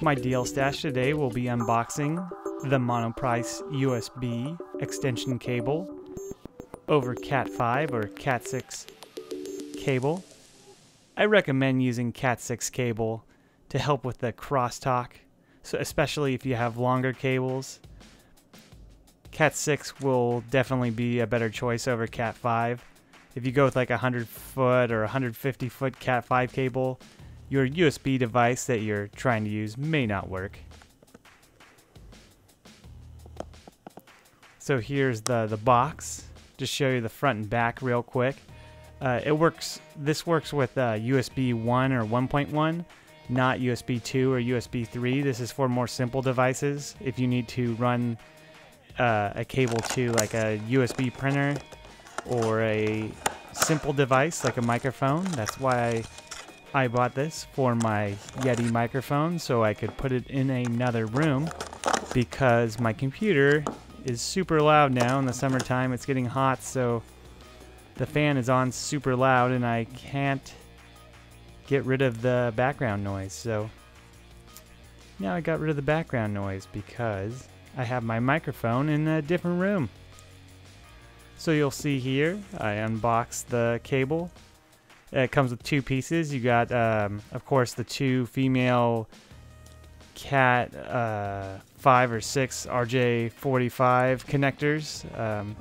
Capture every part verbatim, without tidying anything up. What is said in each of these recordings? MyDealStash today will be unboxing the Monoprice U S B extension cable over cat five or cat six cable. I recommend using cat six cable to help with the crosstalk, so especially if you have longer cables. cat six will definitely be a better choice over cat five. If you go with like a one hundred foot or one hundred fifty foot cat five cable, your U S B device that you're trying to use may not work. So here's the, the box. Just show you the front and back real quick. Uh, it works. This works with uh, U S B one or one point one, not U S B two or U S B three. This is for more simple devices. If you need to run uh, a cable to like a U S B printer or a simple device like a microphone, that's why I, I bought this for my Yeti microphone, so I could put it in another room because my computer is super loud now. In the summertime, it's getting hot, so the fan is on super loud and I can't get rid of the background noise. So now I got rid of the background noise because I have my microphone in a different room. So you'll see here, I unboxed the cable. It comes with two pieces. You got, um, of course, the two female Cat uh, five or six R J forty-five connectors. Um,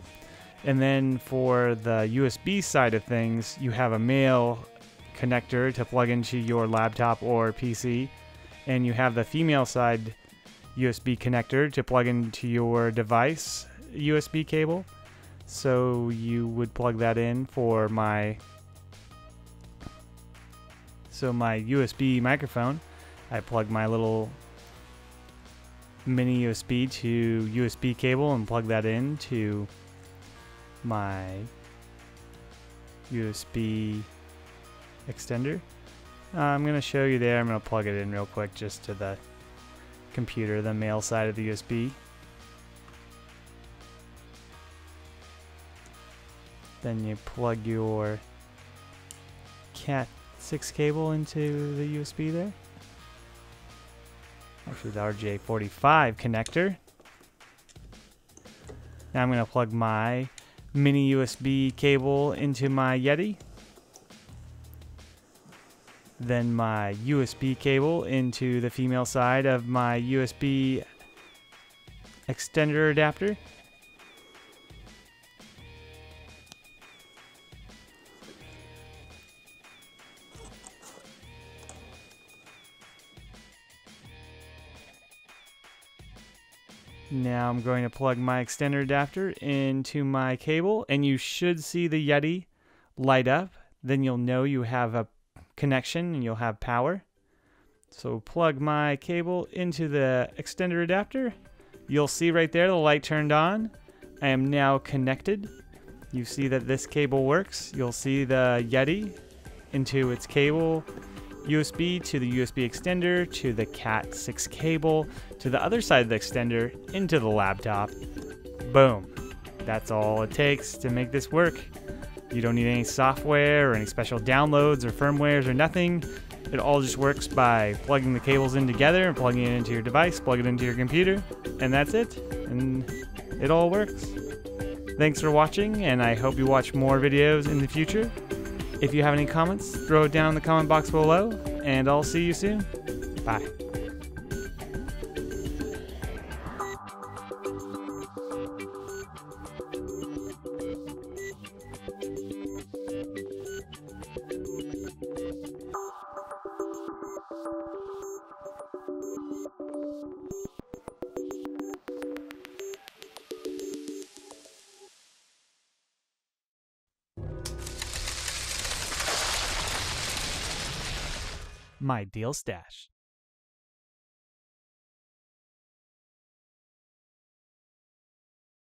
And then for the U S B side of things, you have a male connector to plug into your laptop or P C, and you have the female side U S B connector to plug into your device U S B cable. So you would plug that in for my so my U S B microphone. I plug my little mini U S B to U S B cable and plug that in to my U S B extender. Uh, I'm going to show you there. I'm going to plug it in real quick just to the computer, the male side of the U S B. Then you plug your cat six cable into the U S B there. Actually, the R J forty-five connector. Now I'm going to plug my mini U S B cable into my Yeti, then my U S B cable into the female side of my U S B extender adapter, . Now I'm going to plug my extender adapter into my cable, and you should see the Yeti light up. Then you'll know you have a connection and you'll have power. So plug my cable into the extender adapter. You'll see right there the light turned on. I am now connected. You see that this cable works. You'll see the Yeti into its cable. U S B to the U S B extender, to the cat six cable, to the other side of the extender, into the laptop. Boom. That's all it takes to make this work. You don't need any software or any special downloads or firmwares or nothing. It all just works by plugging the cables in together and plugging it into your device, plug it into your computer, and that's it. And it all works. Thanks for watching, and I hope you watch more videos in the future. If you have any comments, throw it down in the comment box below, and I'll see you soon. Bye. MyDealStash.